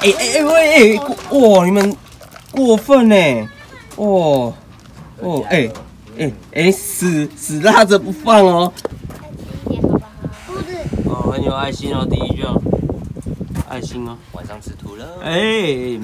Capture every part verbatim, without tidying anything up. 哎哎哎喂！哇，你们过分哎！哦哦哎哎哎，死死拉着不放哦！哦，很有爱心哦，第一就爱心哦，晚上吃土了。哎。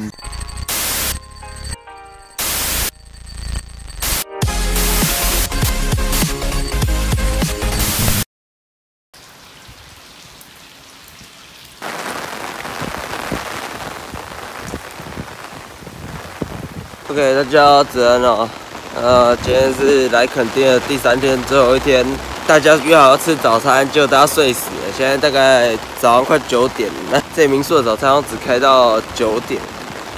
OK， 大家子安了、哦。呃，今天是来垦丁的第三天，最后一天，大家约好要吃早餐，结果大家睡死了。现在大概早上快九点了，那这民宿的早餐好像只开到九点，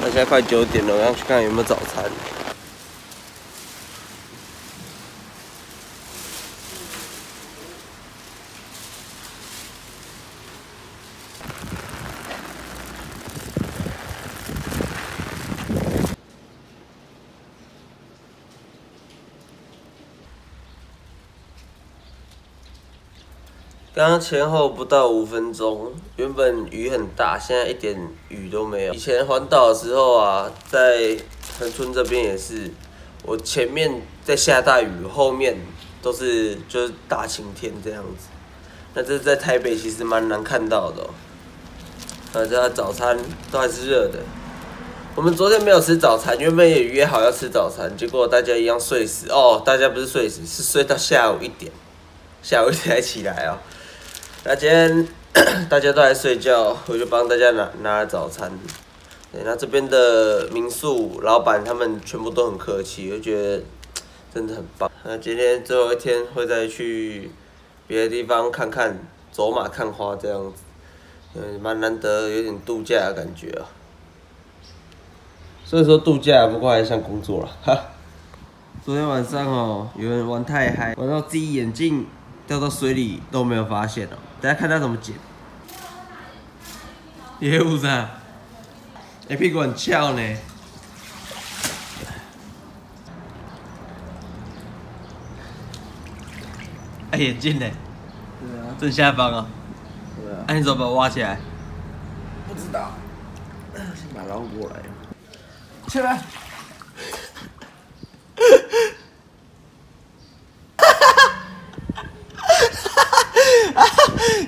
那现在快九点了，我要去看有没有早餐。刚刚前后不到五分钟，原本雨很大，现在一点雨都没有。以前环岛的时候啊，在恒春这边也是，我前面在下大雨，后面都是就是大晴天这样子。那这在台北其实蛮难看到的、哦。大家早餐都还是热的。我们昨天没有吃早餐，原本也约好要吃早餐，结果大家一样睡死。哦，大家不是睡死，是睡到下午一点，下午一点才起来哦。 那今天大家都还睡觉，我就帮大家拿拿了早餐。对，那这边的民宿老板他们全部都很客气，我觉得真的很棒。那今天最后一天会再去别的地方看看，走马看花这样子，嗯，蛮难得，有点度假的感觉啊。虽然说度假，不过还像工作了。哈。昨天晚上哦，有人玩太嗨，玩到自己眼镜掉到水里都没有发现哦。 大家看他怎么剪，业务噻，哎屁股很翘呢。哎眼镜呢？对啊。正下方啊。对啊。哎你怎么把我挖起来？不知道。先把它捞过来。起来。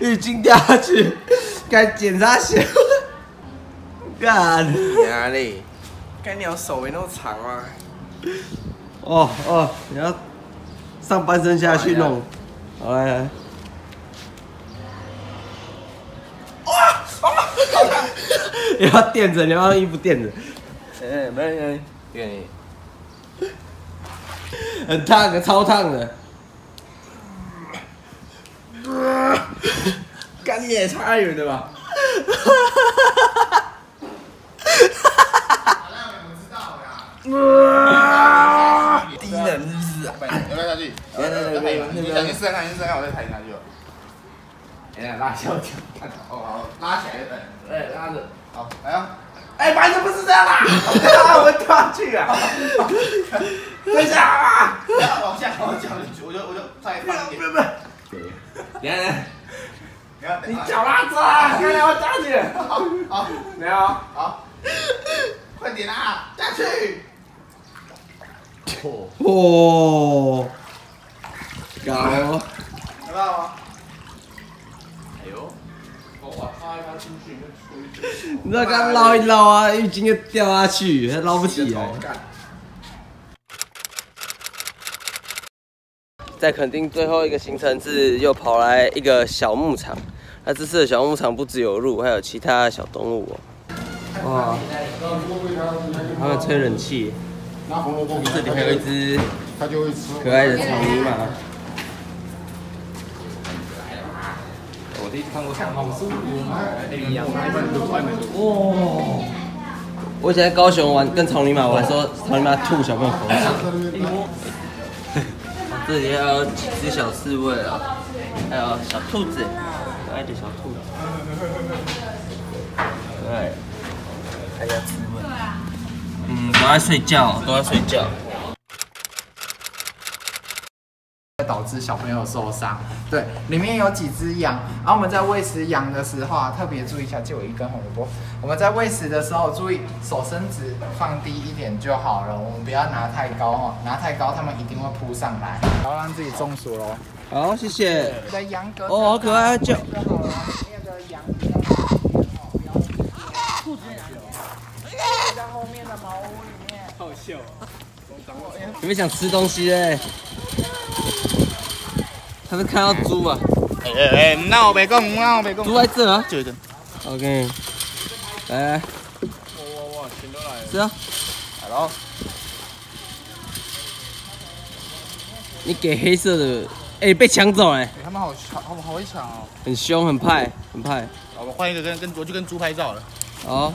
浴巾掉下去，该检查小。干哪里？干鸟手没那么长吗？哦哦，你要上半身下去弄。好来来。哇！好长！你要垫着，你要让衣服垫着。哎，没没，愿意。很烫的，超烫的。 干你也太远了吧！好让你们知道啦！低能是不是啊？要不要下去？来来来来，你先试看，先试看，我再抬你下去。哎，拉小脚，看哦，好，拉起来，哎，拉着，好，来啊！哎，反正不是这样啦，我掉下去啊！等一下啊！不要往下，往下，我就我就再放一点。 来来，你脚拉着啊！看来我抓你了。好，没有，好，快点啊，下去。哦，搞，知道吗？哎呦，我把它一般出去就出去。你那刚捞一捞啊，浴巾就掉下去，还捞不起来。 在垦丁最后一个行程是又跑来一个小牧场，那这次的小牧场不只有鹿，还有其他小动物哦。哇，还有吹冷气。这里还有一只可爱的草泥马。我第一次看过草泥马。哇！我以前在高雄玩，跟草泥马玩，说草泥马吐小朋友口水。 这里还有几只小刺猬啊，还有小兔子，可爱的小兔子，可爱，还有刺猬，嗯，都在睡觉，都在睡觉。在岛只小朋友受伤。对，里面有几只羊，然后我们在喂食羊的时候啊，特别注意一下，借我一根红萝卜。我们在喂食的时候，注意手伸直放低一点就好了，我们不要拿太高哦，拿太高它们一定会扑上来，然后让自己中暑喽。好，谢谢。你的羊格哦，好可爱，叫。 有没有想吃东西嘞？他是看到猪啊！哎哎哎，那我别讲，那我别讲。猪在这啊？对的。OK。来。哇哇哇，全都来了。是啊。来喽。你给黑色的，哎，被抢走哎！他们好抢，好好会抢哦。很凶，很派，很派。我们换一个跟跟我就跟猪拍照了。好。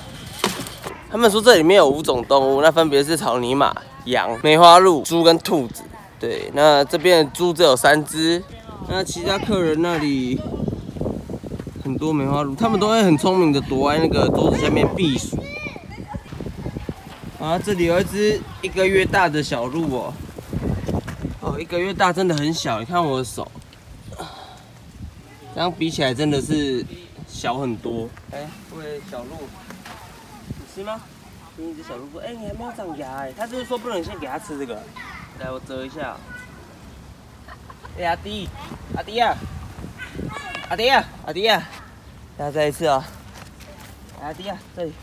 他们说这里面有五种动物，那分别是草泥马、羊、梅花鹿、猪跟兔子。对，那这边的猪只有三只。那其他客人那里很多梅花鹿，他们都会很聪明的躲在那个桌子下面避暑。啊，这里有一只一个月大的小鹿哦。哦，一个月大真的很小，你看我的手，这样比起来真的是小很多。哎、欸，喂，小鹿。 是吗？你一只小鹿说：“哎、欸，你还没有长牙哎。”他就是说不能先给他吃这个。来，我折一下。哎、欸，阿弟，阿弟啊，阿弟啊，阿弟啊，那再一次啊、喔。阿弟啊，这里，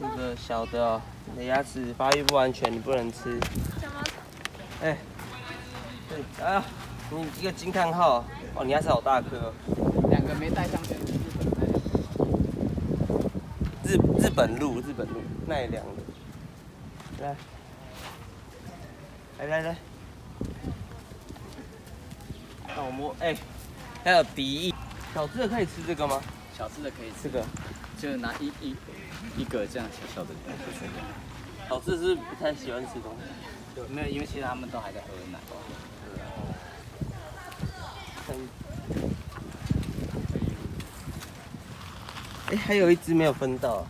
这个小的、喔，你的牙齿发育不完全，你不能吃。哎、欸，对，哎、啊、呀，你一个惊叹号、喔，哦，你牙齿好大颗、喔。两个没带上去。 日日本鹿，日本鹿奈良的，来，来来来，让我摸，哎、欸，还有敌意，小只的可以吃这个吗？小只的可以吃，这个就拿一一一个这样小小的来吃这个。小只是不太喜欢吃东西，有没有？因为其实他们都还在喝奶。嗯 哎、欸，还有一只没有分到、啊。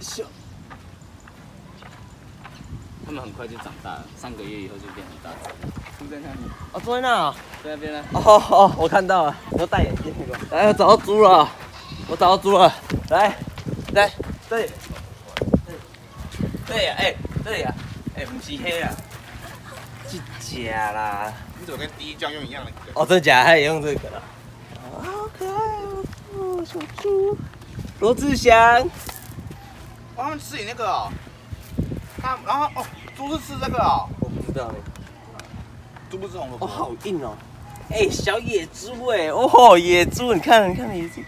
小，它们很快就长大了，三个月以后就变很大只。住在那里？哦，住在那啊？在那边呢。哦哦，我看到了，我戴眼镜那个。哎，我找到猪了，我找到猪了，来，来，这里，这里，哎、欸，这里啊，哎、欸，不是黑啊，是假啦。 你怎么跟第一张用一样的？哦，真的假的？他也用这个了。啊，好可爱哦！哦，小猪。罗志祥。哦，他们吃你那个哦。他然后哦，猪是吃这个哦。我不知道哎。猪不吃红萝卜。哦，好硬哦。哎，小野猪哎，哦，野猪，你看，你看野猪，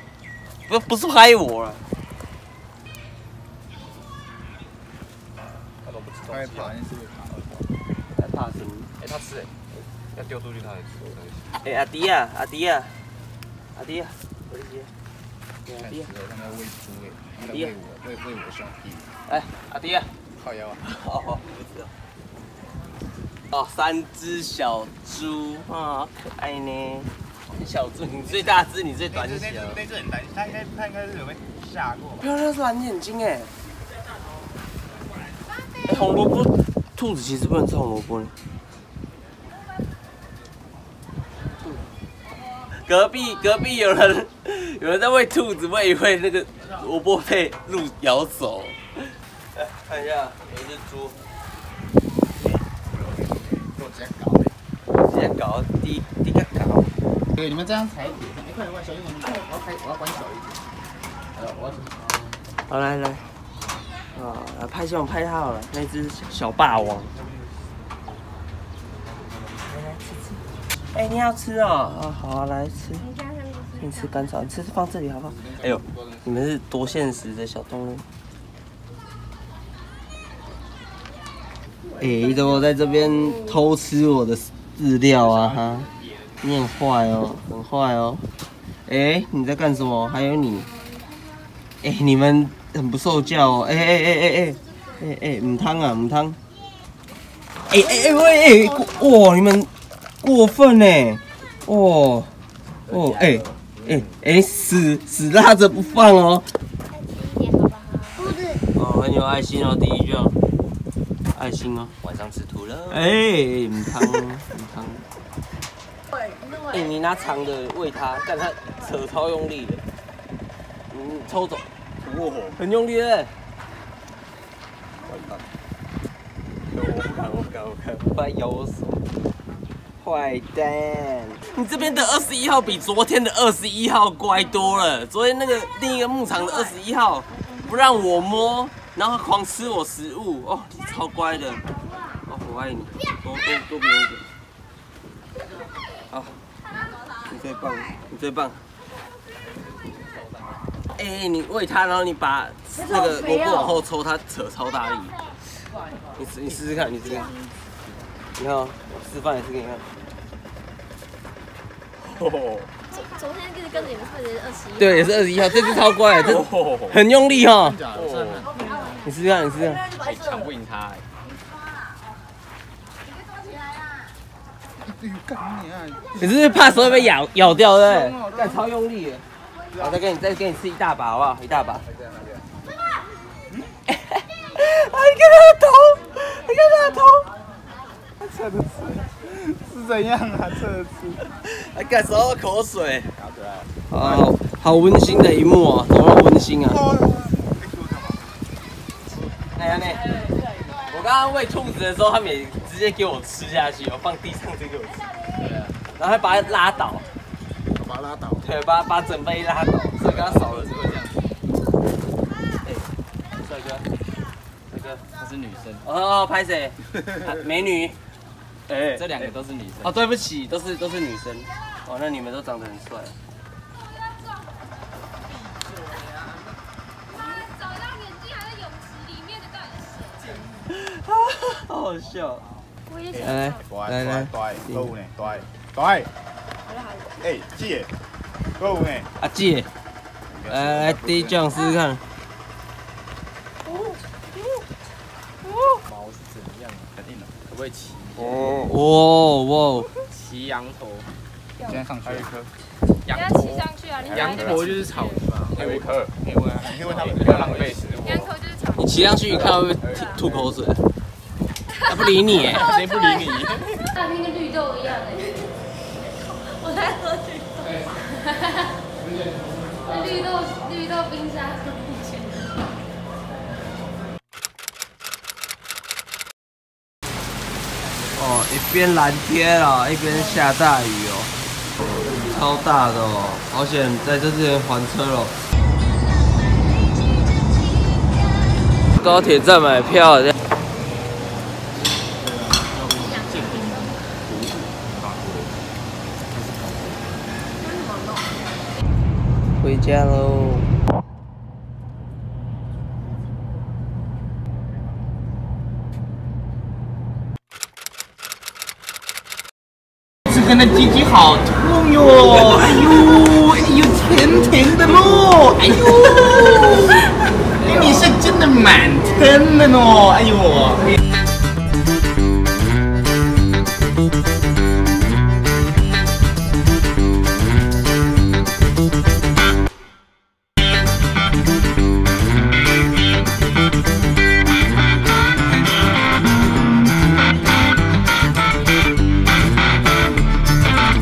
不，不是拍我了。他都不吃东西。他怕，他怕什么？哎，他吃哎。 要丢出去他也吃。哎、欸，阿迪啊，阿迪啊，阿迪啊，我的姐，阿迪啊，他们喂猪哎，他们喂我，喂喂我兄弟。哎，阿迪啊，靠腰啊，哦，不知道。哦，三只小猪，啊，好可爱呢。小猪，你最大只，你最短小。那只很短，它应该它应该是有被吓过吧？不要，那是蓝眼睛哎。哎，红萝卜，兔子其实不能吃红萝卜呢。 隔壁隔壁有人有人在喂兔子，喂一喂那个萝卜被鹿咬走。来看一下，有一只猪，我直接搞，直接搞，滴滴个搞。对，你们这样踩，你快点快，小心我要开，我要关小一点。呃，我好来来，啊，来拍下我拍它好了，那只小霸王。来来吃吃。 哎、欸，你要吃哦、喔？啊，好啊，来吃。你吃甘草，你吃放这里好不好？哎呦，你们是多现实的小动物。哎、欸，你怎么在这边偷吃我的饲料啊？哈，你很坏哦、喔，很坏哦、喔。哎、欸，你在干什么？还有你，哎、欸，你们很不受教哦、喔。哎哎哎哎哎，哎哎，唔汤啊唔汤。哎哎哎喂，哇，你们。 过分呢，哦，哦，哎，哎，哎，死死拉着不放哦。再低一点好不好？兔子。哦，很有爱心哦，第一就。爱心哦。晚上吃土了。哎、欸，唔汤哦，唔汤。对，哎，你拿长的喂它，但它扯超用力的。嗯，抽走。哇，很用力哎。完蛋。我不敢，我不敢，我不敢，我把咬死。坏蛋！你这边的二十一号比昨天的二十一号乖多了。昨天那个另一个牧场的二十一号不让我摸，然后狂吃我食物，哦，你超乖的。哦，我爱你，多多多给我一点。好，你最棒，你最棒。哎、欸，你喂它，然后你把那个萝卜往后抽，它扯超大力。你试，你试试看，你试试看。你看，我示范一次给你看。哦。昨天就是跟着你们看的二十一。对，也是二十一号，这只超乖，这很用力哈。你试试看，你试试看。哎，抢不赢他。你你是不是怕手会被咬咬掉，对不对？但超用力。我再给你再给你吃一大把好不好？一大把。嗯。哎，你看他的头，你看他的头。 侧着吃是怎样啊？侧着吃，还敢流我口水？啊，好温馨的一幕啊，怎么温馨啊？哎呀你，我刚刚喂兔子的时候，他们也直接给我吃下去，我放地上就给我吃，然后还把它拉倒，把它拉倒，对，把把整杯拉倒，所以刚刚少了这个这样。哎，帅哥，帅哥，她是女生。哦，拍谁？美女。 哎，这两个都是女生哦，对不起，都是都是女生。哦，那你们都长得很帅。找到眼睛还在泳池里面的到底是谁？好好笑。我也想。来来来，对，够呢，对对。哎，姐，够呢。啊姐，来来第一酱试试看。 可不可以骑？哦哦哇！骑羊驼，今天上去一颗。羊驼骑上去啊！羊驼就是草泥嘛。还有一颗，你问啊，你问他们不要浪费食物。羊驼就是草泥。你骑上去，你看会不会吐口水？他不理你，谁不理你？那跟绿豆一样的。我在喝绿豆。绿豆绿豆冰沙。 哦，一边蓝天啊，一边下大雨哦，超大的哦，好险在这之前还车了。高铁站买票。回家喽。 那鸡鸡好痛哟！哎呦，哎呦，甜甜的咯！哎呦，你是真的蛮甜的咯！哎呦。